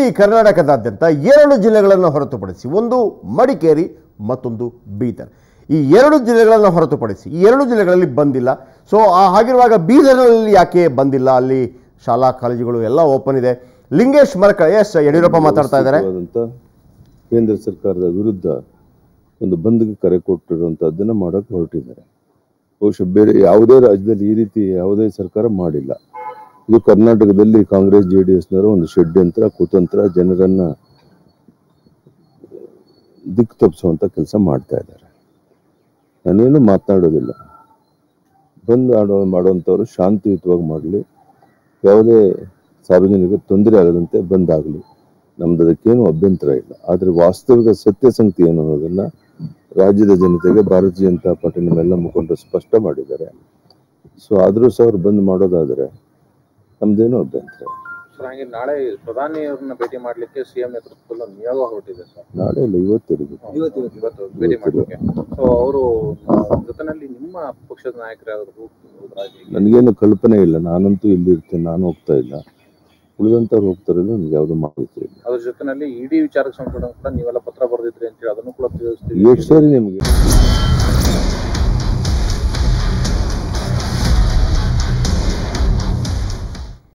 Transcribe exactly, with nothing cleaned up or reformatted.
ಇಡೀ ಕರ್ನಾಟಕದಾದ್ಯಂತ ಎರಡು ಜಿಲ್ಲೆಗಳನ್ನು ಹೊರತುಪಡಿಸಿ, ಒಂದು ಮಡಿಕೇರಿ ಮತ್ತೊಂದು ಬೀದರ್, ಈ ಎರಡು ಜಿಲ್ಲೆಗಳನ್ನು ಹೊರತುಪಡಿಸಿ ಈ ಎರಡು ಜಿಲ್ಲೆಗಳಲ್ಲಿ ಬಂದಿಲ್ಲ. ಸೊ ಹಾಗಿರುವಾಗ ಬೀದರ್ನಲ್ಲಿ ಯಾಕೆ ಬಂದಿಲ್ಲ? ಅಲ್ಲಿ ಶಾಲಾ ಕಾಲೇಜುಗಳು ಎಲ್ಲ ಓಪನ್ ಇದೆ. ಲಿಂಗೇಶ್ ಮರಕಳ, ಎಸ್ ಯಡಿಯೂರಪ್ಪ ಮಾತಾಡ್ತಾ ಇದ್ದಾರೆ. ಕೇಂದ್ರ ಸರ್ಕಾರದ ವಿರುದ್ಧ ಒಂದು ಬಂದ್ಗೆ ಕರೆ ಕೊಟ್ಟಿರುವಂಥದ್ದನ್ನು ಮಾಡೋಕ್ಕೆ ಹೊರಟಿದ್ದಾರೆ. ಬಹುಶಃ ಬೇರೆ ಯಾವುದೇ ರಾಜ್ಯದಲ್ಲಿ ಈ ರೀತಿ ಯಾವುದೇ ಸರ್ಕಾರ ಮಾಡಿಲ್ಲ. ಇದು ಕರ್ನಾಟಕದಲ್ಲಿ ಕಾಂಗ್ರೆಸ್ ಜೆ ಡಿ ಎಸ್ನವರ ಒಂದು ಷಡ್ಯಂತ್ರ, ಕುತಂತ್ರ, ಜನರನ್ನು ದಿಕ್ಕು ತಪ್ಪಿಸುವಂಥ ಕೆಲಸ ಮಾಡ್ತಾ ಇದ್ದಾರೆ. ನಾನೇನು ಮಾತನಾಡೋದಿಲ್ಲ. ಬಂದ್ ಆಡೋ ಮಾಡುವಂಥವ್ರು ಶಾಂತಿಯುತವಾಗಿ ಮಾಡಲಿ, ಯಾವುದೇ ಸಾರ್ವಜನಿಕರಿಗೆ ತೊಂದರೆ ಆಗದಂತೆ ಬಂದಾಗಲಿ, ನಮ್ದು ಅದಕ್ಕೇನು ಅಭ್ಯಂತರ ಇಲ್ಲ. ಆದರೆ ವಾಸ್ತವಿಕ ಸತ್ಯ ಸಂಗತಿ ಏನು ಅನ್ನೋದನ್ನು ರಾಜ್ಯದ ಜನತೆಗೆ ಭಾರತೀಯ ಜನತಾ ಪಾರ್ಟಿ ನಮ್ಮೆಲ್ಲ ಮುಖಂಡರು ಸ್ಪಷ್ಟ ಮಾಡಿದ್ದಾರೆ. ಸೊ ಆದರೂ ಸಹ ಅವ್ರು ಬಂದ್ ಮಾಡೋದಾದರೆ ನಮ್ದೇನು ಅಭ್ಯಂತರ ಇಲ್ಲ. ಹಾಗೆ ನಾಳೆ ಪ್ರಧಾನಿ ಅವ್ರನ್ನ ಭೇಟಿ ಮಾಡಲಿಕ್ಕೆ ಸಿಎಂ ನೇತೃತ್ವದಲ್ಲಿ ನಿಯೋಗ ಹೊರಟಿದೆ ಸರ್. ನಾಳೆ ಇಲ್ಲ, ಇವತ್ತು ಭೇಟಿ ಮಾಡಲಿಕ್ಕೆ. ಸೊ ಅವರು ಜೊತೆನಲ್ಲಿ ನಿಮ್ಮ ಪಕ್ಷದ ನಾಯಕರಾದ್ರು ನನಗೇನು ಕಲ್ಪನೆ ಇಲ್ಲ. ನಾನಂತೂ ಇಲ್ಲಿರ್ತೇನೆ, ನಾನು ಹೋಗ್ತಾ ಇಲ್ಲ. ಉಳಿದಂತವ್ರು ಹೋಗ್ತಾರಲ್ಲ, ನಮ್ಗೆ ಯಾವ್ದು ಮಾಹಿತಿ ಇಲ್ಲ. ಅದ್ರ ಜೊತೆನಲ್ಲಿ ಇಡೀ ವಿಚಾರಕ್ಕೆ ಸಂಬಂಧ ನೀವೆಲ್ಲ ಪತ್ರ ಬರೆದಿದ್ರಿ ಅಂತ ಹೇಳಿ ಅದನ್ನು ಕೂಡ ತಿಳಿಸ್ತೀವಿ. ಎಷ್ಟು ಸರಿ ನಿಮಗೆ